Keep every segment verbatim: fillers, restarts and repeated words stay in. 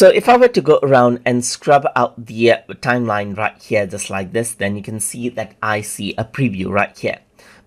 So if I were to go around and scrub out the uh, timeline right here, just like this, then you can see that I see a preview right here.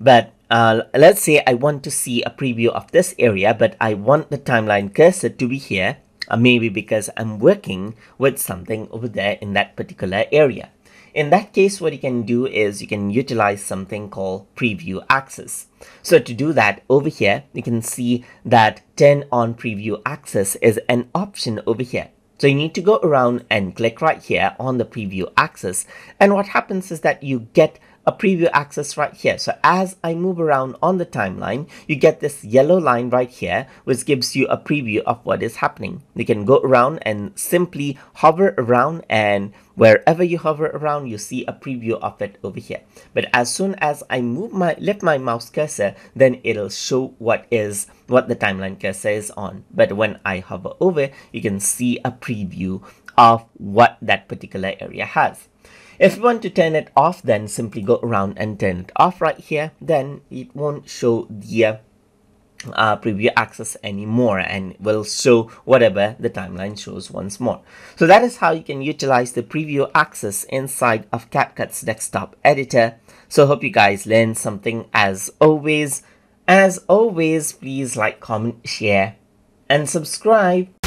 But uh, let's say I want to see a preview of this area, but I want the timeline cursor to be here, uh, maybe because I'm working with something over there in that particular area. In that case, what you can do is you can utilize something called preview axis. So to do that, over here, you can see that turn on preview axis is an option over here. So you need to go around and click right here on the preview axis. And what happens is that you get a preview axis right here. So as I move around on the timeline, you get this yellow line right here, which gives you a preview of what is happening. You can go around and simply hover around, and wherever you hover around, you see a preview of it over here. But as soon as I move my lift my mouse cursor, then it'll show what is what the timeline cursor is on. But when I hover over, you can see a preview of what that particular area has. If you want to turn it off, then simply go around and turn it off right here. Then it won't show the uh, uh, preview axis anymore, and will show whatever the timeline shows once more. So that is how you can utilize the preview axis inside of CapCut's desktop editor. So hope you guys learned something as always. As always, please like, comment, share, and subscribe.